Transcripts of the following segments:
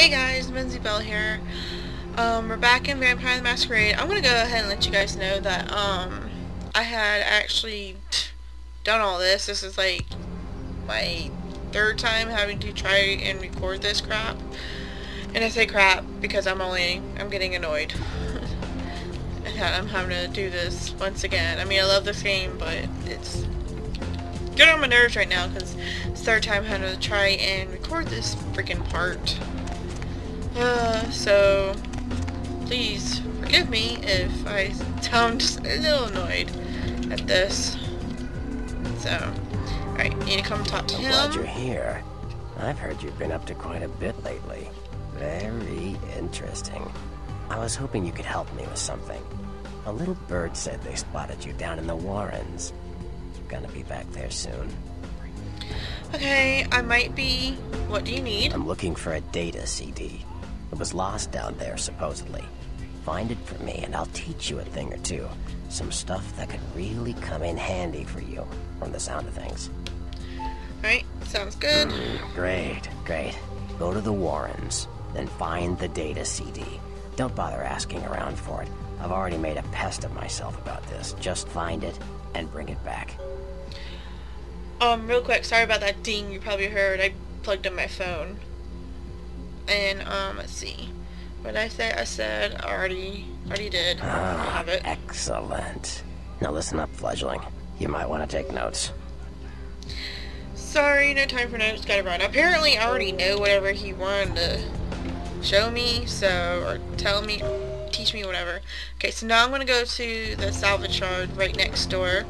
Hey guys, Mimsy Bell here. We're back in Vampire The Masquerade. I'm gonna go ahead and let you guys know that I had actually done all this. This is like my third time having to try and record this crap. And I say crap because I'm getting annoyed. I'm having to do this once again. I mean, I love this game, but it's getting on my nerves right now because it's the third time having to try and record this freaking part. So please forgive me if I sound just a little annoyed at this. So, alright, need to come talk to him. I'm glad you're here. I've heard you've been up to quite a bit lately. Very interesting. I was hoping you could help me with something. A little bird said they spotted you down in the Warrens. You're gonna be back there soon. Okay, I might be. What do you need? I'm looking for a data CD. It was lost down there, supposedly. Find it for me, and I'll teach you a thing or two. Some stuff that could really come in handy for you, from the sound of things. Alright, sounds good. Great. Go to the Warrens, then find the data CD. Don't bother asking around for it. I've already made a pest of myself about this. Just find it, and bring it back. Real quick, sorry about that ding you probably heard. I plugged in my phone. And, let's see. What did I say? I said, already did. Oh, I have it. Excellent. Now listen up, fledgling. You might want to take notes. Sorry, no time for notes. Gotta run. Apparently, I already know whatever he wanted to show me, so, or tell me, teach me, whatever. Okay, so now I'm gonna go to the Salvage Shard right next door.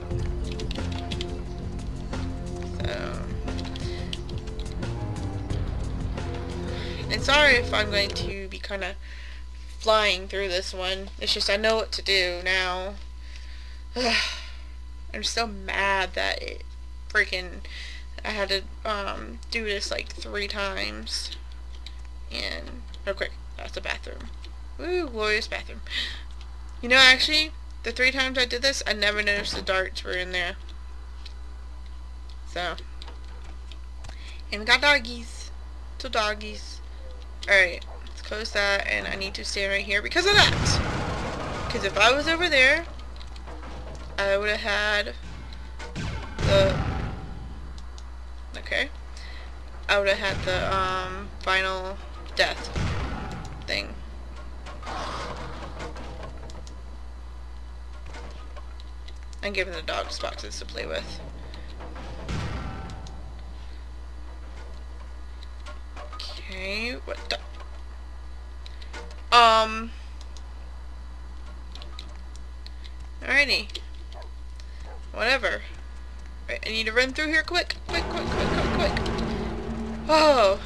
And sorry if I'm going to be kind of flying through this one. It's just I know what to do now. I'm so mad that it freaking I had to do this like 3 times. And real quick, that's the bathroom. Ooh, glorious bathroom. You know, actually, the 3 times I did this, I never noticed the darts were in there. So, and we got doggies. Two doggies. Alright, let's close that, and I need to stand right here because of that! Because if I was over there, I would have had the... Okay. I would have had the, final death thing. I'm giving the dogs boxes to play with. Okay, what the... Alrighty. Whatever. Right, I need to run through here quick. Oh.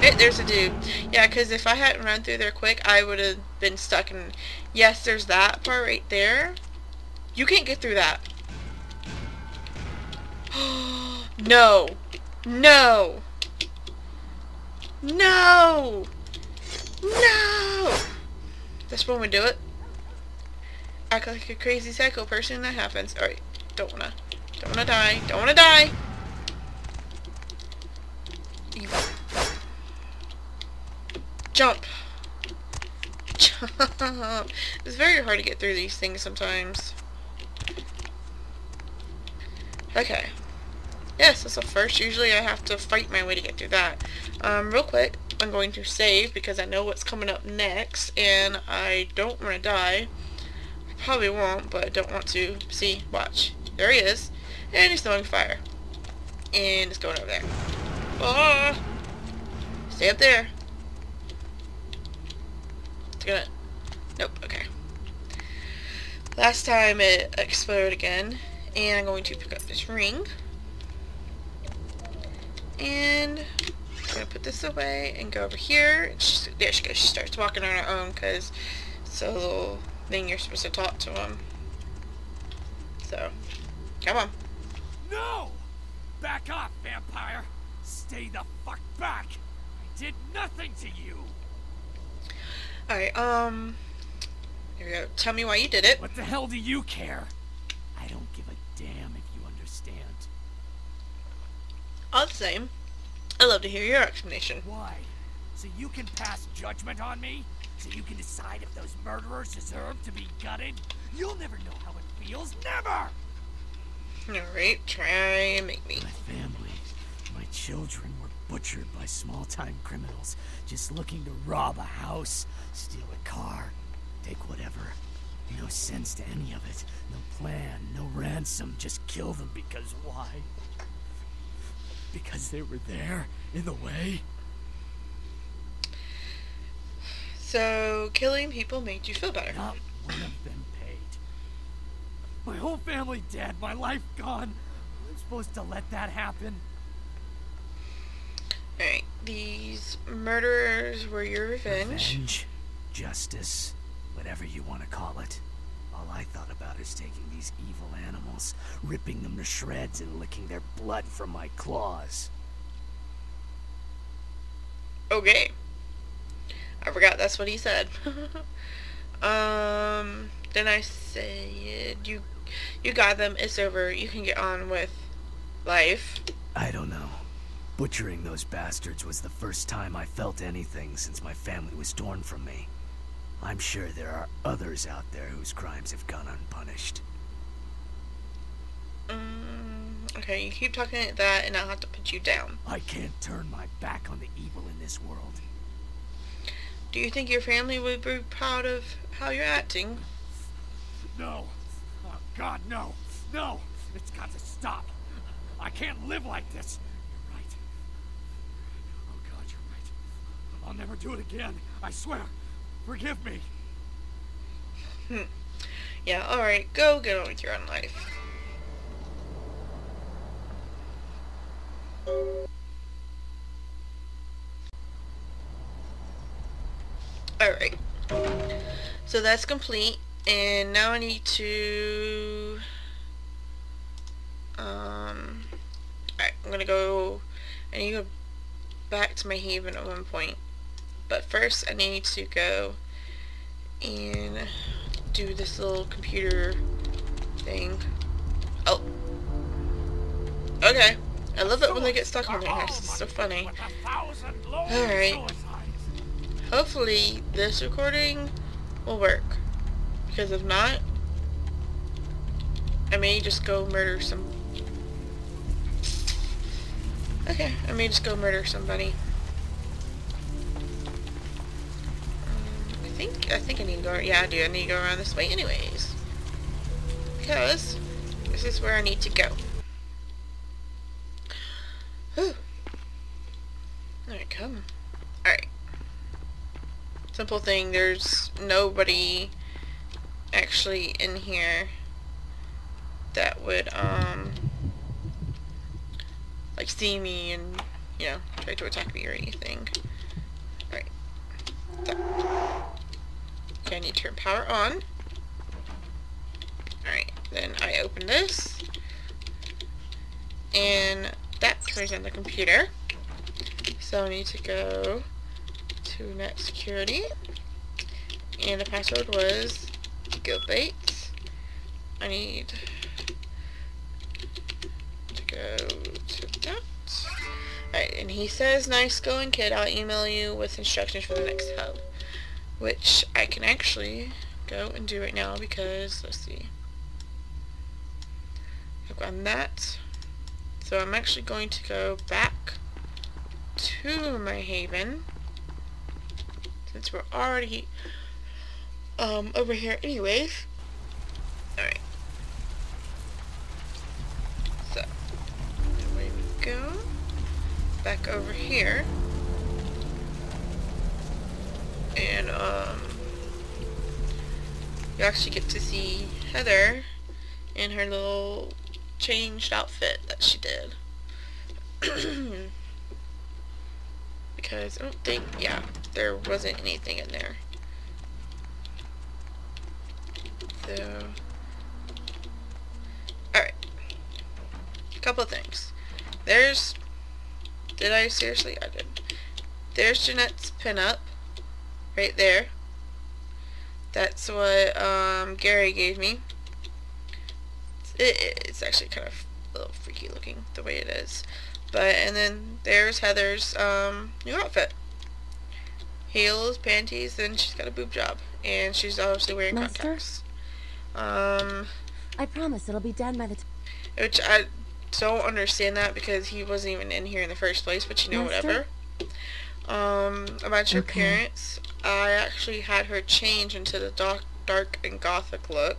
Hey, there's a dude. Yeah, because if I hadn't run through there quick, I would have been stuck in... Yes, there's that part right there. You can't get through that. No! That's when we do it. Act like a crazy psycho person. That happens. Alright. Don't wanna die. Evil. Jump. It's very hard to get through these things sometimes. Okay. Yes, that's the first. Usually I have to fight my way to get through that. Real quick, I'm going to save because I know what's coming up next, and I don't want to die. I probably won't, but I don't want to. See, watch. There he is. And he's throwing fire. And it's going over there. Ah! Stay up there. It's gonna... Nope, okay. Last time it exploded again. And I'm going to pick up this ring. And I'm going to put this away and go over here. There she goes. She starts walking on her own because it's a little thing you're supposed to talk to him. So, come on. No! Back off, vampire! Stay the fuck back! I did nothing to you! Alright, here we go. Tell me why you did it. What the hell do you care? I don't give a damn if you understand. All the same, I love to hear your explanation. Why? so you can pass judgment on me? So you can decide if those murderers deserve to be gutted? You'll never know how it feels, never! Alright, try and make me. My family, my children were butchered by small-time criminals just looking to rob a house, steal a car, take whatever. No sense to any of it. No plan, no ransom. Just kill them because why? Because they were there, in the way? So, killing people made you feel better. Not one of them paid. My whole family dead, my life gone. I'm supposed to let that happen. Alright, these murderers were your revenge. Revenge, justice, whatever you want to call it. All I thought about is taking these evil animals, ripping them to shreds and licking their blood from my claws. Okay. I forgot that's what he said. Then I said, you got them, it's over, you can get on with life. I don't know. Butchering those bastards was the first time I felt anything since my family was torn from me. I'm sure there are others out there whose crimes have gone unpunished. Okay, you keep talking like that and I'll have to put you down. I can't turn my back on the evil in this world. Do you think your family would be proud of how you're acting? No. Oh, God, no. No! It's got to stop. I can't live like this. You're right. Oh, God, you're right. I'll never do it again. I swear. Forgive me. Yeah, alright, go get on with your own life. Alright. So that's complete, and now I need to... Alright, I'm gonna go... I need to go back to my haven at one point. But first, I need to go and do this little computer thing. Oh. Okay. I love it when they get stuck on their heads. It's so funny. Alright. Hopefully, this recording will work. Because if not, I may just go murder some... Okay. I may just go murder somebody. I think I need to go, yeah I do, I need to go around this way anyways. Because this is where I need to go. Whew. Alright, come. Alright. Simple thing, there's nobody actually in here that would like see me and you know, try to attack me or anything. Alright. Okay, I need to turn power on. Alright, then I open this. And that turns on the computer. So I need to go to net security. And the password was guildbait. I need to go to that. Alright, and he says, nice going, kid. I'll email you with instructions for the next hub. Which I can actually go and do right now because, let's see. I've gotten that. So I'm actually going to go back to my haven. Since we're already over here anyways. Alright. So, away we go. Back over here. And, you actually get to see Heather in her little changed outfit that she did. Because I don't think, yeah, there wasn't anything in there. So, alright. A couple of things. There's, did I seriously? I did. There's Jeanette's pinup. Right there. That's what Gary gave me. It's actually kind of a little freaky looking the way it is. But and then there's Heather's new outfit. heels, panties, and she's got a boob job. And she's obviously wearing contacts. I promise it'll be done by the time. Which I don't understand that, because he wasn't even in here in the first place, but you know, whatever. About your appearance, I actually had her change into the dark and gothic look.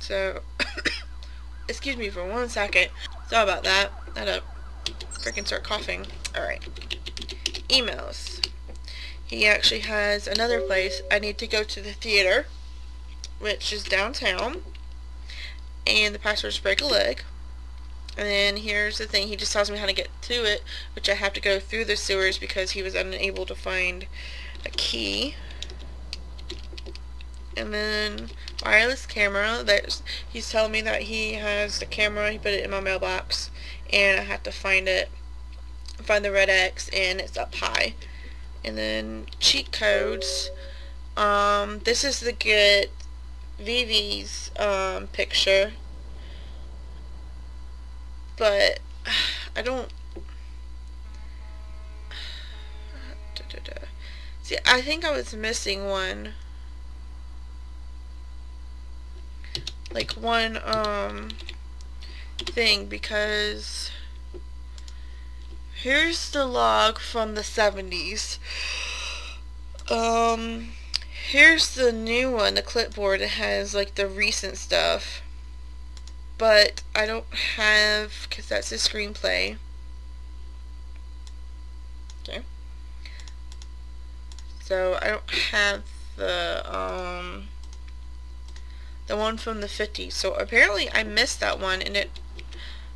So, excuse me for one second. Sorry about that. I had to freaking start coughing. Alright. Emails. He actually has another place. I need to go to the theater, which is downtown. And the password's break a leg. And then here's the thing. He just tells me how to get to it, which I have to go through the sewers because he was unable to find a key. And then wireless camera. He's telling me that he has the camera. He put it in my mailbox, and I have to find it. Find the red X, and it's up high. And then cheat codes. This is the good Vivi's picture, but I don't. See, I think I was missing one. Like one thing, because here's the log from the 70s. Here's the new one, the clipboard. It has like the recent stuff, but I don't have, because that's the screenplay. Okay, so I don't have the one from the 50s, so apparently I missed that one, and it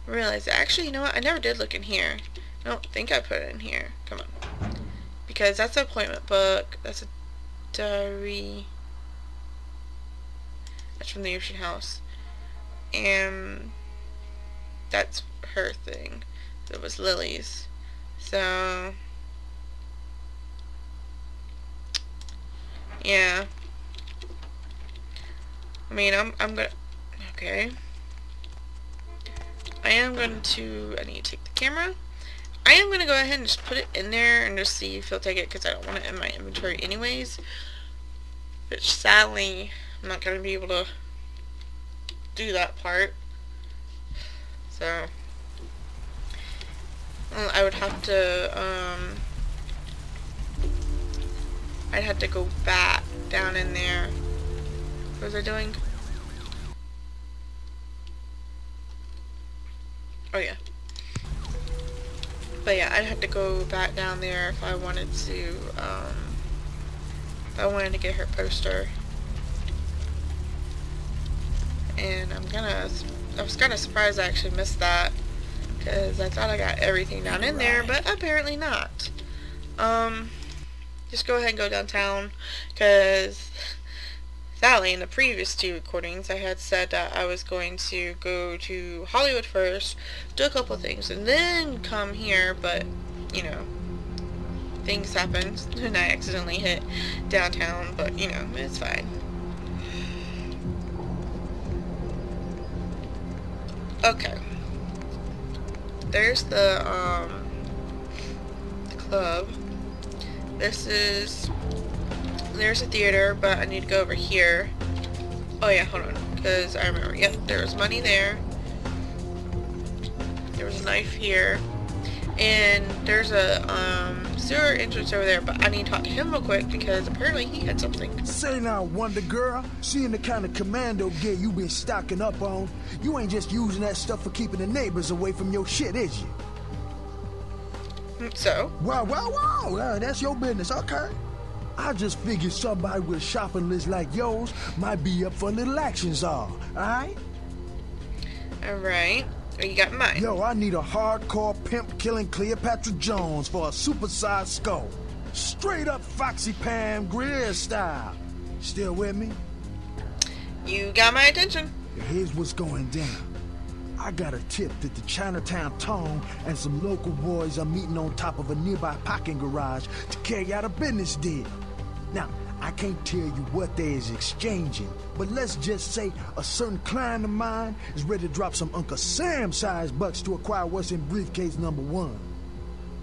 realized, actually, you know what, I never did look in here. I don't think I put it in here. Come on. Because that's an appointment book, that's a diary, that's from the Ocean House, and that's her thing. That was Lily's. So, yeah. I mean, I'm gonna, okay. I need to take the camera. I am gonna go ahead and just put it in there and just see if he'll take it, because I don't want it in my inventory anyways. Which, sadly, I'm not gonna be able to do that part. So, I would have to, I'd have to go back down in there. What was I doing? Oh yeah. But yeah, I'd have to go back down there if I wanted to, if I wanted to get her poster. And I was kinda surprised I actually missed that, because I thought I got everything down in there, but apparently not. Just go ahead and go downtown, because sadly, in the previous two recordings, I had said that I was going to go to Hollywood first, do a couple things, and then come here, but, you know, things happened, and I accidentally hit downtown, but, you know, it's fine. Okay. There's the club. There's a theater, but I need to go over here. Oh yeah, hold on, because I remember, yep, there was money there. There was a knife here. And there's a sewer entrance over there, but I need to talk to him real quick, because apparently he had something. Say now, Wonder Girl, seeing the kind of commando gear you been stocking up on, you ain't just using that stuff for keeping the neighbors away from your shit, is you? So? Wow, that's your business, okay. I just figured somebody with a shopping list like yours might be up for a little actions, alright? Alright. You got mine. Yo, I need a hardcore pimp killing Cleopatra Jones for a supersized skull. Straight up Foxy Pam Greer style. Still with me? You got my attention. Here's what's going down. I got a tip that the Chinatown Tong and some local boys are meeting on top of a nearby parking garage to carry out a business deal. Now, I can't tell you what they is exchanging, but let's just say a certain client of mine is ready to drop some Uncle Sam-sized bucks to acquire what's in briefcase number 1.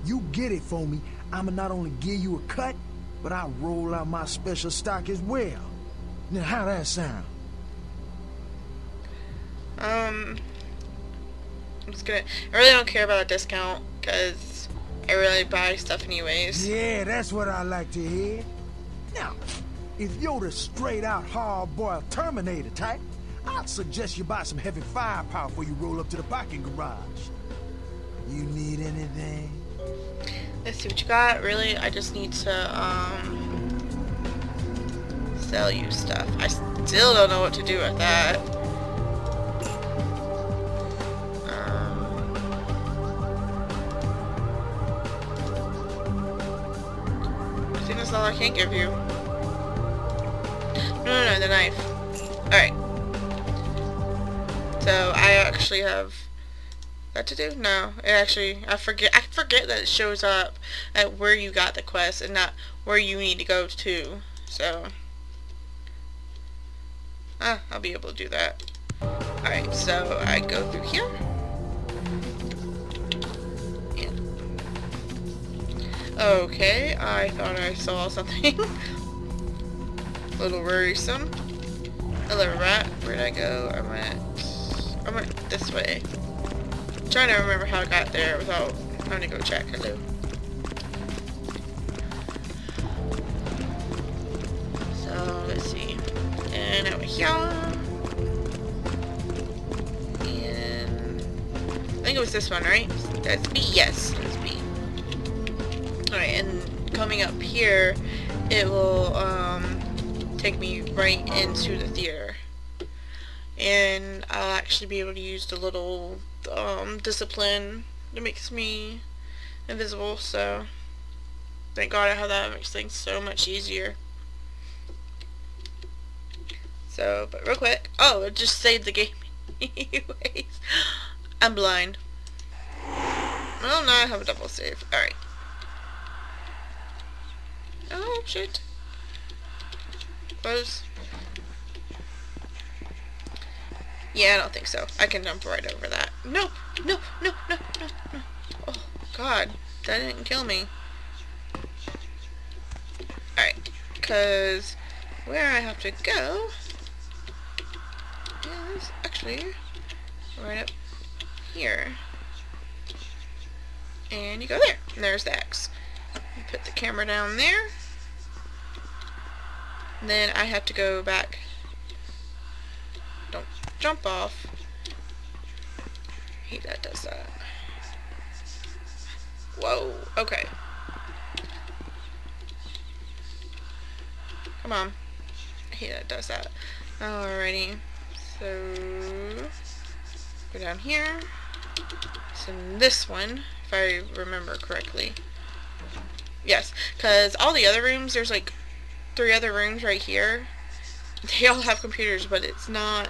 You get it for me, I'ma not only give you a cut, but I'll roll out my special stock as well. Now, how that sound? I'm just gonna... I really don't care about a discount, because I really buy stuff anyways. Yeah, that's what I like to hear. Now, if you're the straight-out hard-boiled Terminator type, I'd suggest you buy some heavy firepower before you roll up to the parking garage. You need anything? Let's see what you got. Really, I just need to, sell you stuff. I still don't know what to do with that. I think that's all I can give you. No, the knife. Alright. So, I actually have... that to do? No. It actually... I forget that it shows up at where you got the quest and not where you need to go to. So... I'll be able to do that. Alright, so I go through here. Yeah. Okay, I thought I saw something. A little worrisome. Hello, rat. Where'd I go? I went this way. I'm trying to remember how I got there without having to go check. Hello. So, let's see. And over here. And... I think it was this one, right? That's B? Yes, it was B. Alright, and coming up here, it will, take me right into the theater. And I'll actually be able to use the little discipline that makes me invisible, so thank God I have that. It makes things so much easier. So, but real quick, oh, it just saved the game anyways. I'm blind. Well, now I have a double save. Alright. Oh, shit. Close. Yeah, I don't think so. I can jump right over that. No! No! No! No! No! No! Oh, God. That didn't kill me. Alright. Because where I have to go is actually right up here. And you go there. And there's the axe. You put the camera down there. And then I have to go back. Don't jump off. I hate that does that. Whoa, okay. Come on. I hate that does that. Alrighty. So, go down here. So this one, if I remember correctly. Yes, because all the other rooms, there's like 3 other rooms right here. They all have computers, but it's not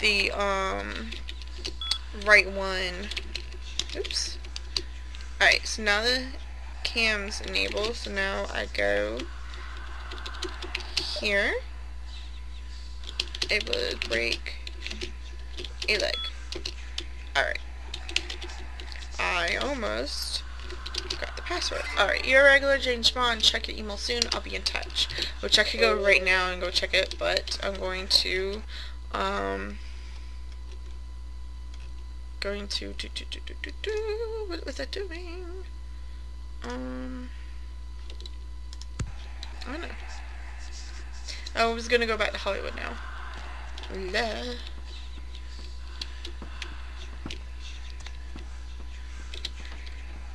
the right one. Oops. Alright, so now the cam's enabled, so now I go here. It would break a leg. Alright. I almost got the password. Alright, you're a regular James Bond. Check your email soon. I'll be in touch. Which I could go right now and go check it, but I'm going to what was I doing? I don't know. I was gonna go back to Hollywood now. Blah.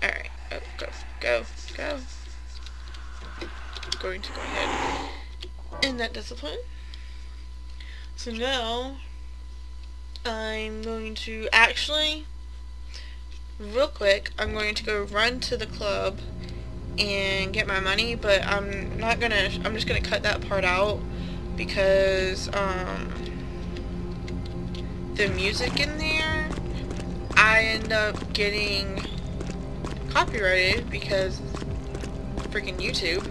Alright, oh, go. I'm going to go ahead in that discipline. So now I'm going to actually, real quick, I'm going to go run to the club and get my money, but I'm just gonna cut that part out because the music in there, I end up getting copyrighted because freaking YouTube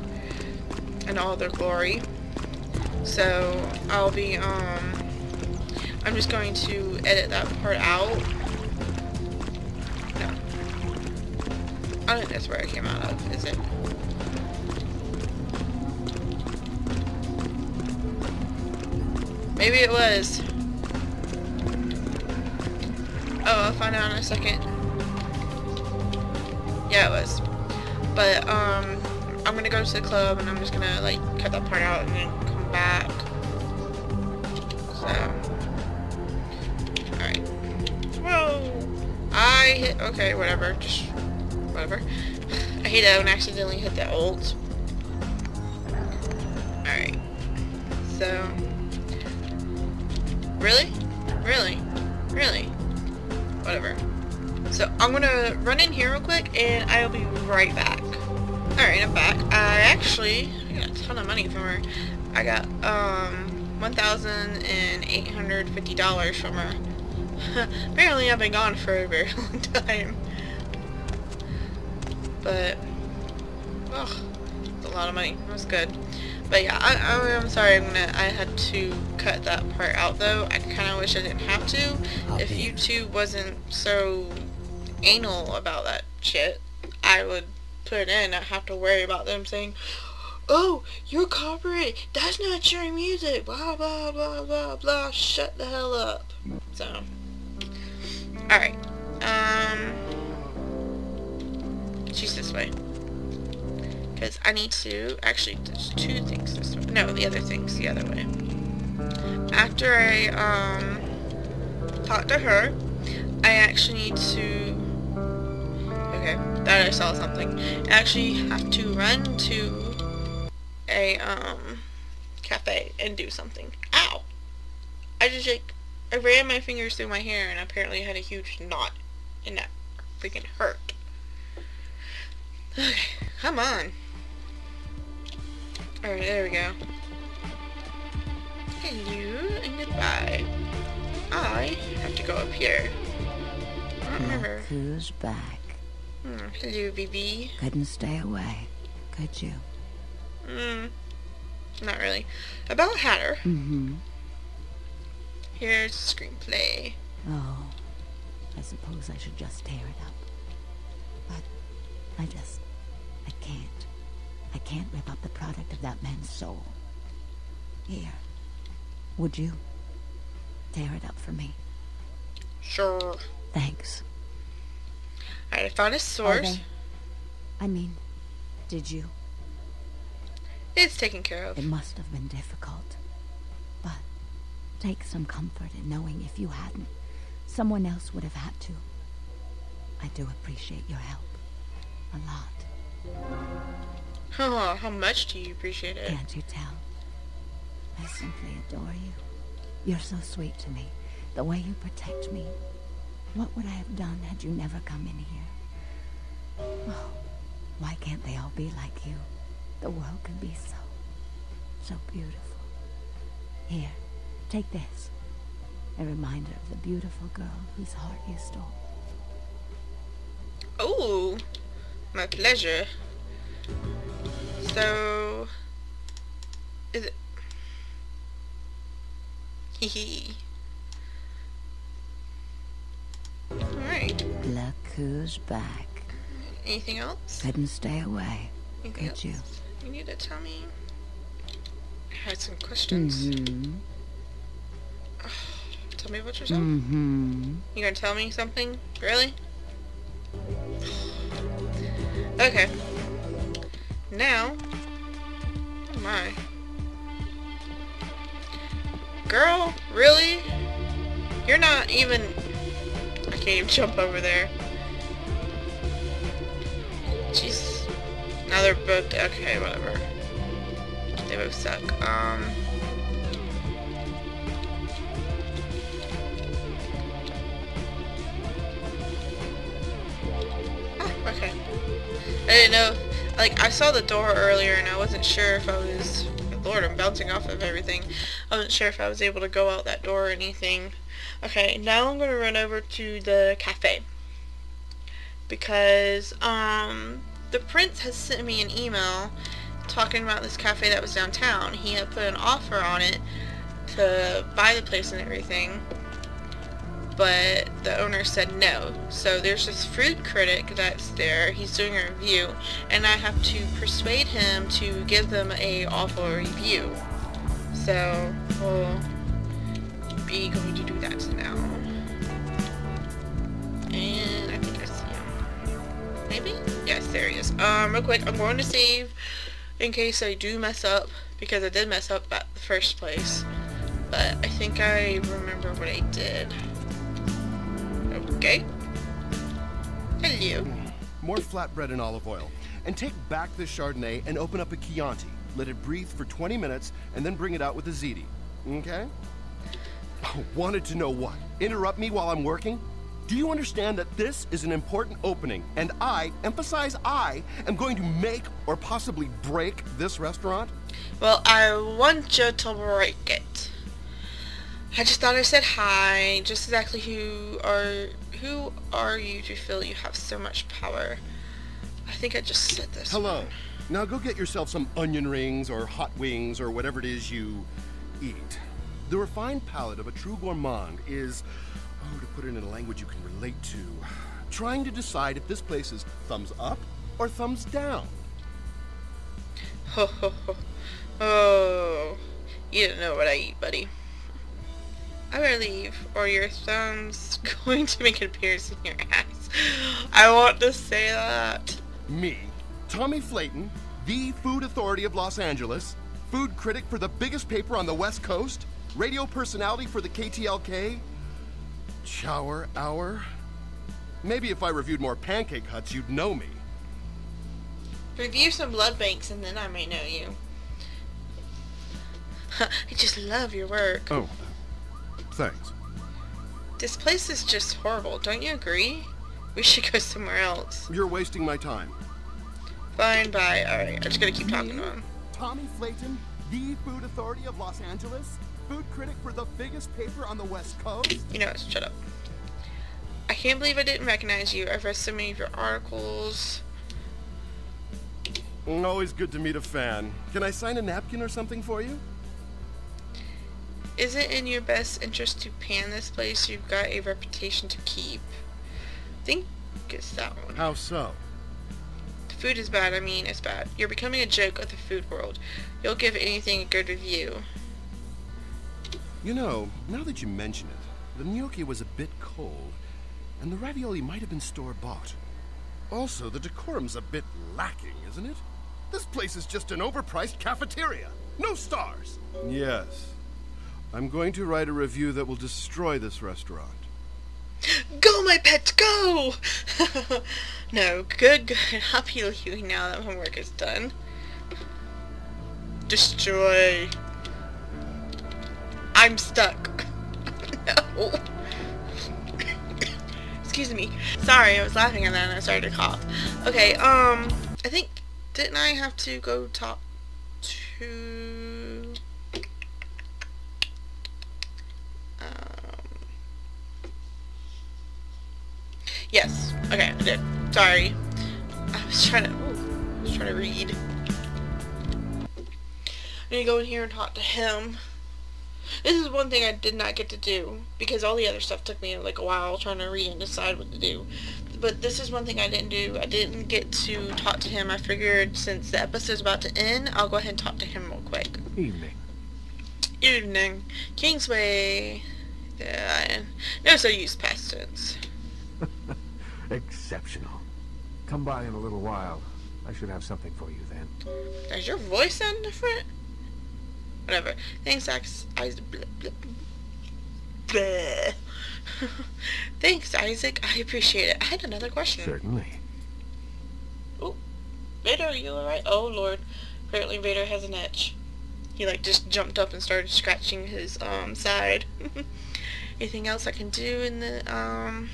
and all their glory. So I'll be I'm just going to edit that part out. No. I don't think that's where I came out of, is it? Maybe it was. Oh, I'll find out in a second. Yeah, it was. But, I'm gonna go to the club and I'm just gonna, like, cut that part out and then come back. So. Alright. Whoa! I hit. Okay, whatever. Just. Whatever. I hate it when I accidentally hit that ult. Alright. So. Really? Really? Really? Whatever. So I'm gonna run in here real quick and I'll be right back. Alright, I'm back. I got a ton of money from her. I got $1,850 from her. Apparently I've been gone for a very long time. But oh, that's a lot of money. That was good. But yeah, I'm sorry. I had to cut that part out though. I kind of wish I didn't have to. If YouTube wasn't so anal about that shit, I would put it in. I'd have to worry about them saying, "Oh, you're copyright. That's not your music." Blah blah blah blah blah. Shut the hell up. So, all right. She's this way. Because I need to, actually there's two things this way, no the other thing's the other way. After I talk to her, I actually need to, okay, that I saw something. I actually have to run to a cafe and do something. Ow! I just like, I ran my fingers through my hair and apparently had a huge knot and that freaking hurt. Okay, come on. Alright, there we go. Hello and goodbye. I have to go up here. I don't remember. Who's back? Hello, BB. Couldn't stay away, could you? Not really. About Hatter. Here's the screenplay. Oh, I suppose I should just tear it up. But I just... I can't. I can't rip up the product of that man's soul. Here. Would you tear it up for me? Sure. Thanks. Alright, I found a source. I mean, did you? It's taken care of. It must have been difficult. But take some comfort in knowing if you hadn't, someone else would have had to. I do appreciate your help. A lot. Oh, how much do you appreciate it? Can't you tell? I simply adore you. You're so sweet to me. The way you protect me. What would I have done had you never come in here? Oh, why can't they all be like you? The world can be so, so beautiful. Here, take this. A reminder of the beautiful girl whose heart you stole. Oh, my pleasure. So, is it? Hehe. Alright. Look who's back. Anything else? Couldn't stay away. Could you? You need to tell me. I had some questions. Tell me about yourself. You gonna tell me something? Really? Okay. Now, oh my. Girl, really? You're not even... I can't even jump over there. Jeez. Now they're both... Okay, whatever. They both suck. Oh, okay. I didn't know, like, I saw the door earlier and I wasn't sure if I was, Lord, I'm bouncing off of everything. I wasn't sure if I was able to go out that door or anything. Okay, now I'm going to run over to the cafe. Because, the prince has sent me an email talking about this cafe that was downtown. He had put an offer on it to buy the place and everything. but the owner said no. So there's this food critic that's there, he's doing a review, and I have to persuade him to give them an awful review. So we'll be going to do that now. And I think I see him. Maybe? Yes, there he is. Real quick, I'm going to save in case I do mess up, because I did mess up at the first place. But I think I remember what I did. Okay. Hello. More flatbread and olive oil. And take back the Chardonnay and open up a Chianti. Let it breathe for 20 minutes and then bring it out with a ziti. Okay? I wanted to know what? Interrupt me while I'm working? Do you understand that this is an important opening and I, emphasize I, am going to make or possibly break this restaurant? Well, I want you to break it. I just thought I said hi. Just exactly who are you to feel you have so much power? I think I just said this. Hello. One. Now go get yourself some onion rings or hot wings or whatever it is you eat. The refined palate of a true gourmand is, oh, to put it in a language you can relate to, trying to decide if this place is thumbs up or thumbs down. Ho ho ho. Oh, you don't know what I eat, buddy. I better leave, or your thumb's going to make an appearance in your ass. I want to say that. Me, Tommy Flayton, the food authority of Los Angeles, food critic for the biggest paper on the West Coast, radio personality for the KTLK, Chower Hour. Maybe if I reviewed more pancake huts, you'd know me. Review some blood banks and then I may know you. I just love your work. Oh. Thanks. This place is just horrible, don't you agree? We should go somewhere else. You're wasting my time. Fine, bye. Alright, I'm just gonna keep talking to him. Tommy Flayton, the food authority of Los Angeles, food critic for the biggest paper on the West Coast. You know what, shut up. I can't believe I didn't recognize you. I've read so many of your articles. Always good to meet a fan. Can I sign a napkin or something for you? Is it in your best interest to pan this place? You've got a reputation to keep. I think it's that one. How so? The food is bad, I mean it's bad. You're becoming a joke of the food world. You'll give anything a good review. You know, now that you mention it, the gnocchi was a bit cold, and the ravioli might have been store-bought. Also, the decorum's a bit lacking, isn't it? This place is just an overpriced cafeteria. No stars! Yes. I'm going to write a review that will destroy this restaurant. Go, my pet, go! No, good, good. I'll heal you now that my work is done. Destroy. I'm stuck. No. Excuse me. Sorry, I was laughing and then I started to cough. Okay, I think, didn't I have to go talk to... Yes. Okay, I did. Sorry. I was trying to read. I'm gonna go in here and talk to him. This is one thing I did not get to do, because all the other stuff took me like a while trying to read and decide what to do. But this is one thing I didn't do. I didn't get to talk to him. I figured since the episode's about to end, I'll go ahead and talk to him real quick. Evening. Evening. Kingsway. Yeah, no, so use past tense. Exceptional. Come by in a little while. I should have something for you then. Does your voice sound different? Whatever. Thanks, Isaac. Thanks, Isaac. I appreciate it. I had another question. Certainly. Oh, Vader, are you alright? Oh, Lord. Apparently Vader has an itch. He, like, just jumped up and started scratching his, side. Anything else I can do in the,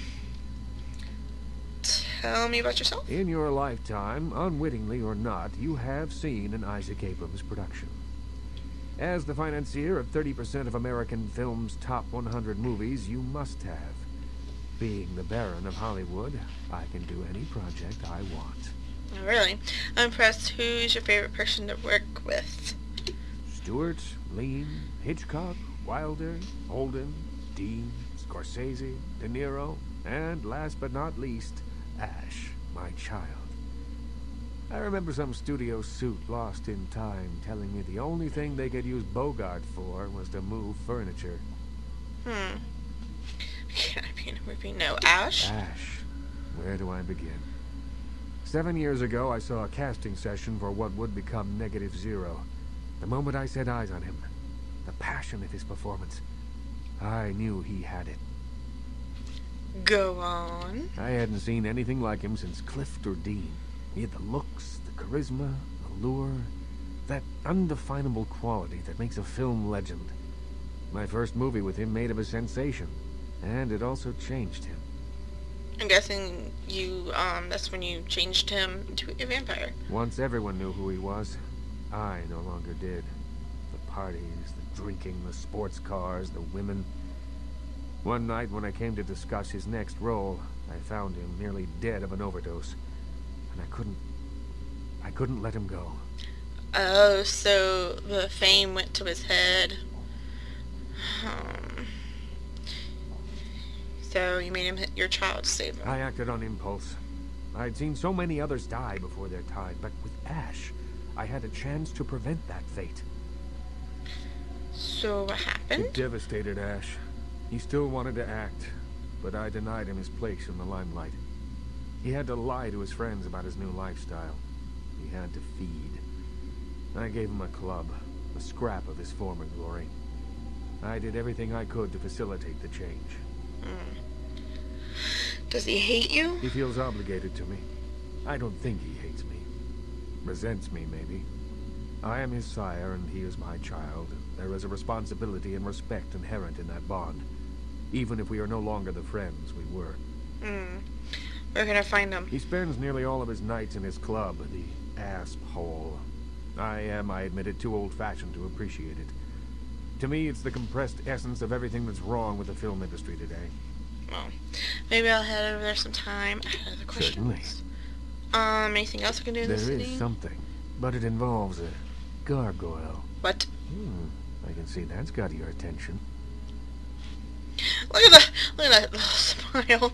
Tell me about yourself. In your lifetime, unwittingly or not, you have seen an Isaac Abrams production. As the financier of 30% of American film's top 100 movies, you must have. Being the Baron of Hollywood, I can do any project I want. Really? I'm impressed. Who is your favorite person to work with? Stewart, Lean, Hitchcock, Wilder, Holden, Dean, Scorsese, De Niro, and last but not least, Ash, my child. I remember some studio suit lost in time telling me the only thing they could use Bogart for was to move furniture. Hmm. Gotta be in a movie. No, Ash? Ash. Where do I begin? 7 years ago, I saw a casting session for what would become Negative Zero. The moment I set eyes on him, the passion of his performance, I knew he had it. Go on. I hadn't seen anything like him since Clift or Dean. He had the looks, the charisma, the lure, that undefinable quality that makes a film legend. My first movie with him made him a sensation, and it also changed him. I'm guessing you, that's when you changed him to a vampire. Once everyone knew who he was, I no longer did. The parties, the drinking, the sports cars, the women. One night when I came to discuss his next role, I found him nearly dead of an overdose. And I couldn't let him go. Oh, so the fame went to his head. So you made him your child to save him. I acted on impulse. I'd seen so many others die before their time, but with Ash, I had a chance to prevent that fate. So what happened? It devastated Ash. He still wanted to act, but I denied him his place in the limelight. He had to lie to his friends about his new lifestyle. He had to feed. I gave him a club, a scrap of his former glory. I did everything I could to facilitate the change. Does he hate you? He feels obligated to me. I don't think he hates me. Resents me, maybe. I am his sire, and he is my child. There is a responsibility and respect inherent in that bond. Even if we are no longer the friends we were. We're gonna find him. He spends nearly all of his nights in his club, the Asp Hole. I am, I admit it, too old-fashioned to appreciate it. To me, it's the compressed essence of everything that's wrong with the film industry today. Well, maybe I'll head over there sometime. I have other questions. Certainly. Anything else I can do in the city? There is something, but it involves a gargoyle. What? I can see that's got your attention. Look at that little smile.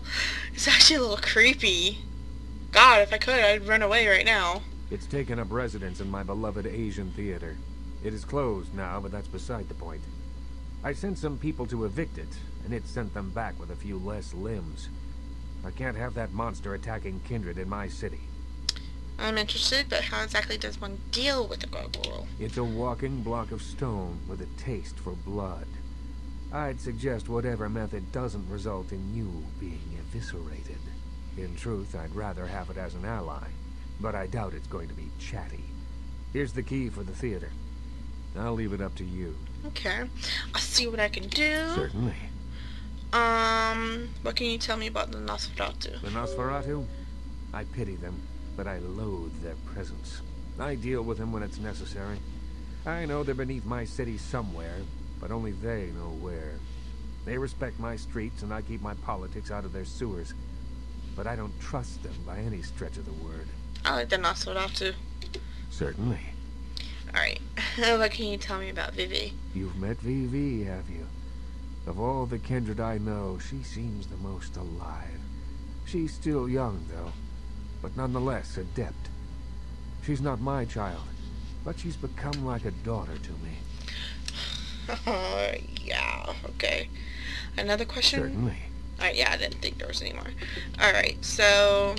It's actually a little creepy. God, if I could, I'd run away right now. It's taken up residence in my beloved Asian theater. It is closed now, but that's beside the point. I sent some people to evict it, and it sent them back with a few less limbs. I can't have that monster attacking kindred in my city. I'm interested, but how exactly does one deal with a gargoyle? It's a walking block of stone with a taste for blood. I'd suggest whatever method doesn't result in you being eviscerated. In truth, I'd rather have it as an ally, but I doubt it's going to be chatty. Here's the key for the theater. I'll leave it up to you. Okay. I'll see what I can do. Certainly. What can you tell me about the Nosferatu? The Nosferatu? I pity them, but I loathe their presence. I deal with them when it's necessary. I know they're beneath my city somewhere, but only they know where. They respect my streets, and I keep my politics out of their sewers. But I don't trust them by any stretch of the word. I like the Nosferatu. Certainly. Alright, what can you tell me about Vivi? You've met Vivi, have you? Of all the kindred I know, she seems the most alive. She's still young, though, but nonetheless adept. She's not my child, but she's become like a daughter to me. Oh, yeah, okay. Another question? Certainly. Alright, yeah, I didn't think there was any more. Alright, so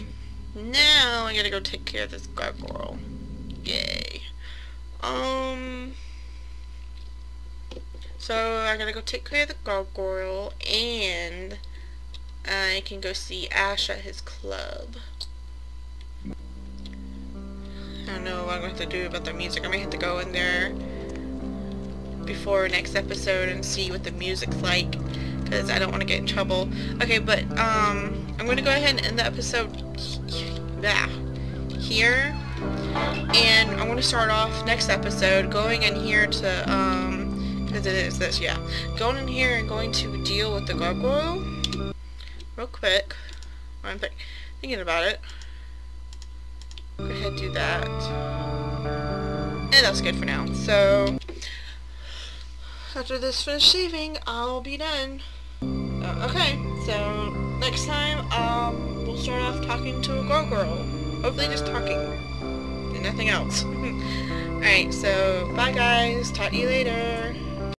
now I gotta go take care of this gargoyle. Yay. So I'm gonna go take care of the gargoyle, and I can go see Ash at his club. I don't know what I'm gonna have to do about the music. I may have to go in there before next episode and see what the music's like, because I don't want to get in trouble. Okay, but I'm gonna go ahead and end the episode here. And I'm going to start off next episode going in here to, because it is this, yeah. Going in here and going to deal with the gargoyle. Real quick. I'm thinking about it. Go ahead and do that. And that's good for now. So, after this finishes shaving, I'll be done. Okay, so next time, we'll start off talking to a girl. Hopefully just talking, and nothing else. Alright, so bye guys, talk to you later.